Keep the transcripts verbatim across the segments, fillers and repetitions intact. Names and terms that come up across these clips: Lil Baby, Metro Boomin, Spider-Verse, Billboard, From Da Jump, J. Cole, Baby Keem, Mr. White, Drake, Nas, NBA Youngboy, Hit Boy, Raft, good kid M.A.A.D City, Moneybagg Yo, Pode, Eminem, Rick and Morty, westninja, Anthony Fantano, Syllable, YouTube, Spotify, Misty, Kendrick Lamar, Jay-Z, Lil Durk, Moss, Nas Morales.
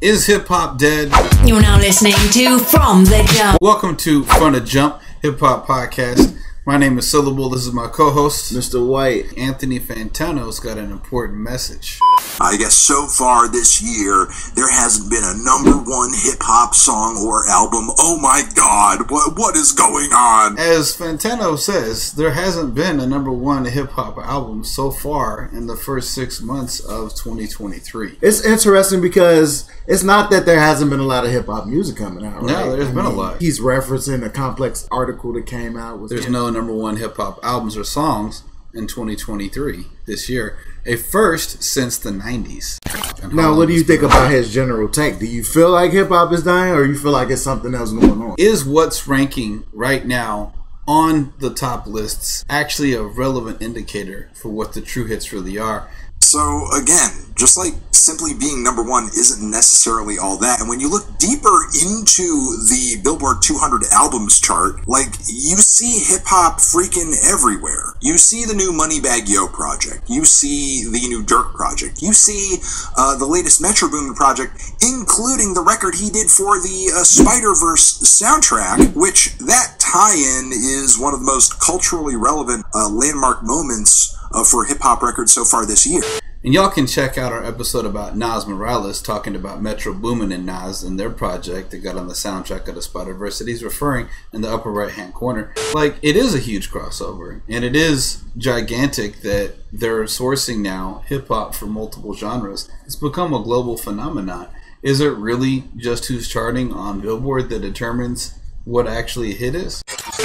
Is hip-hop dead? You're now listening to From the Jump. Welcome to From the Jump, hip-hop podcast. My name is Syllable. This is my co-host, Mister White. Anthony Fantano's got an important message. I guess so far this year, there hasn't been a number one hip-hop song or album. Oh my God, what what is going on? As Fantano says, there hasn't been a number one hip-hop album so far in the first six months of twenty twenty-three. It's interesting because it's not that there hasn't been a lot of hip-hop music coming out, right? No, there's I been mean, a lot. He's referencing a complex article that came out. With there's him. no number one hip-hop albums or songs in twenty twenty-three this year, a first since the nineties. Now what do you think about his general take? Do you feel like hip-hop is dying, or you feel like it's something else going on? Is what's ranking right now on the top lists actually a relevant indicator for what the true hits really are? So again, just like simply being number one isn't necessarily all that. And when you look deeper into the Billboard two hundred albums chart, like, you see hip-hop freaking everywhere. You see the new Moneybagg Yo project. You see the new Durk project. You see uh, the latest Metro Boomin project, including the record he did for the uh, Spider-Verse soundtrack, which that tie-in is one of the most culturally relevant uh, landmark moments Uh, for hip-hop records so far this year. And y'all can check out our episode about Nas Morales talking about Metro Boomin and Nas and their project that got on the soundtrack of the Spider-Verse that he's referring in the upper right-hand corner. Like, it is a huge crossover, and it is gigantic that they're sourcing now hip-hop for multiple genres. It's become a global phenomenon. Is it really just who's charting on Billboard that determines what actually a hit is?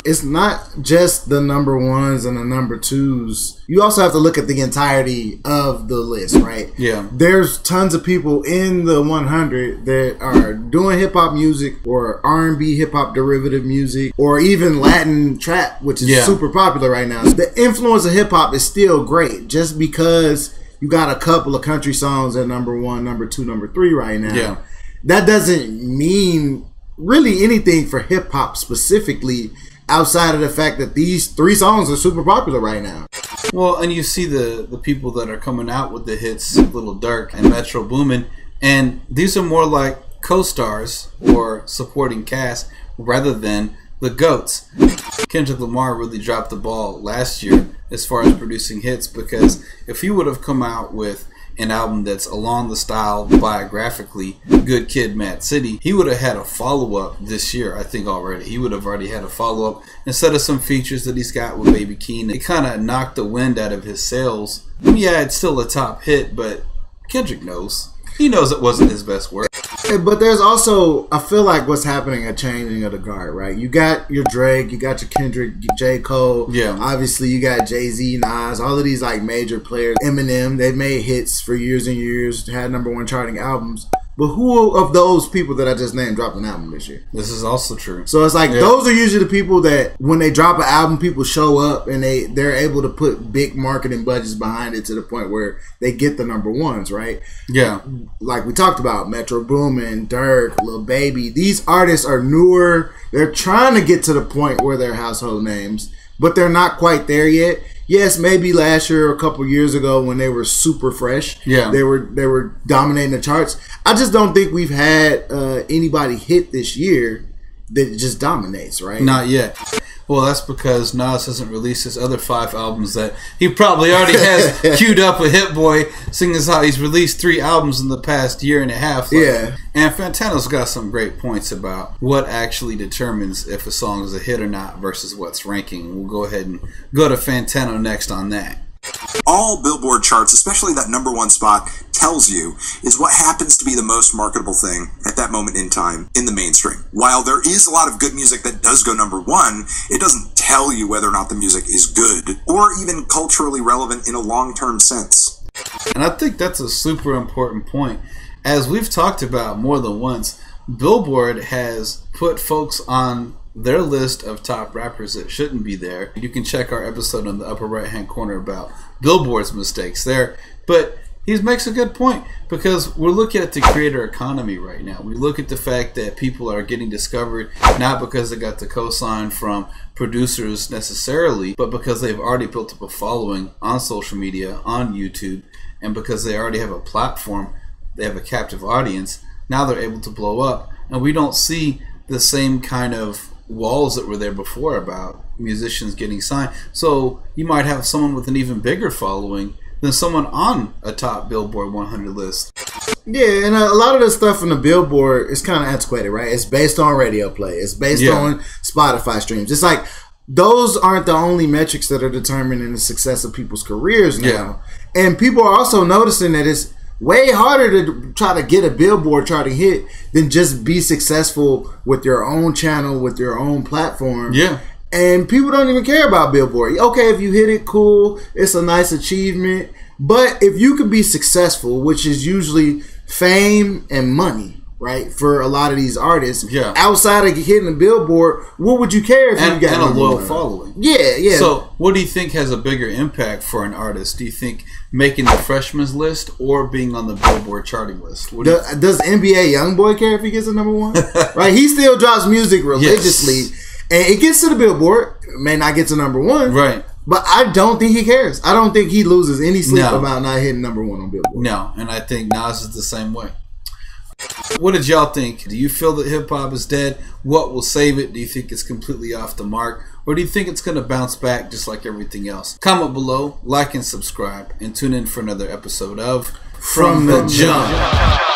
It's not just the number ones and the number twos. You also have to look at the entirety of the list, right? Yeah. There's tons of people in the one hundred that are doing hip-hop music or R and B hip-hop derivative music or even Latin trap, which is yeah. super popular right now. The influence of hip-hop is still great just because you got a couple of country songs at number one, number two, number three right now. Yeah. That doesn't mean really anything for hip-hop specifically, outside of the fact that these three songs are super popular right now. Well, and you see the, the people that are coming out with the hits, Lil Durk and Metro Boomin, and these are more like co-stars or supporting cast rather than the GOATs. Kendrick Lamar really dropped the ball last year as far as producing hits, because if he would have come out with an album that's along the style biographically, Good Kid M A A D City, he would have had a follow-up this year, I think already. He would have already had a follow-up. Instead of some features that he's got with Baby Keem, it kind of knocked the wind out of his sails. Yeah, it's still a top hit, but Kendrick knows. He knows it wasn't his best work. But there's also, I feel like what's happening, a changing of the guard, right? You got your Drake, you got your Kendrick, J. Cole. Yeah. Obviously, you got Jay-Z, Nas, all of these like major players. Eminem, they've made hits for years and years, had number one charting albums. But who of those people that I just named dropped an album this year? This is also true. So it's like, yeah. those are usually the people that when they drop an album, people show up and they, they're able to put big marketing budgets behind it to the point where they get the number ones, right? Yeah. Like we talked about, Metro Boomin, Durk, Lil Baby. These artists are newer. They're trying to get to the point where they're household names, but they're not quite there yet. Yes, maybe last year or a couple years ago when they were super fresh, yeah, they were they were dominating the charts. I just don't think we've had uh, anybody hit this year that just dominates, right? Not yet. Well, that's because Nas hasn't released his other five albums that he probably already has queued up with Hit Boy, seeing as how he's released three albums in the past year and a half. Like, yeah. And Fantano's got some great points about what actually determines if a song is a hit or not versus what's ranking. We'll go ahead and go to Fantano next on that. All Billboard charts, especially that number one spot, tells you is what happens to be the most marketable thing at that moment in time in the mainstream. While there is a lot of good music that does go number one, it doesn't tell you whether or not the music is good or even culturally relevant in a long-term sense. And I think that's a super important point. As we've talked about more than once, Billboard has put folks on their list of top rappers that shouldn't be there. You can check our episode on the upper right hand corner about Billboard's mistakes there. But he makes a good point, because we're looking at the creator economy right now. We look at the fact that people are getting discovered not because they got the cosign from producers necessarily, but because they've already built up a following on social media, on YouTube, and because they already have a platform, they have a captive audience Now they're able to blow up, and we don't see the same kind of walls that were there before about musicians getting signed. So you might have someone with an even bigger following than someone on a top Billboard one hundred list. Yeah, and a lot of the stuff in the Billboard is kind of antiquated, right? It's based on radio play. It's based yeah. on Spotify streams. It's like those aren't the only metrics that are determining the success of people's careers now. Yeah. And people are also noticing that it's way harder to try to get a Billboard chart to hit than just be successful with your own channel, with your own platform. Yeah. And people don't even care about Billboard. Okay, if you hit it, cool. It's a nice achievement. But if you could be successful, which is usually fame and money, right, for a lot of these artists, yeah. outside of hitting the Billboard, what would you care if and, you got and a loyal following? Yeah, yeah. So what do you think has a bigger impact for an artist? Do you think making the freshman's list or being on the Billboard charting list? What do do, does N B A Youngboy care if he gets a number one? Right, he still drops music religiously. Yes. And it gets to the Billboard, it may not get to number one. Right. But I don't think he cares. I don't think he loses any sleep no. about not hitting number one on Billboard. No, and I think Nas is the same way. What did y'all think? Do you feel that hip-hop is dead? What will save it? Do you think it's completely off the mark? Or do you think it's going to bounce back just like everything else? Comment below, like and subscribe, and tune in for another episode of From, From the, the Jump.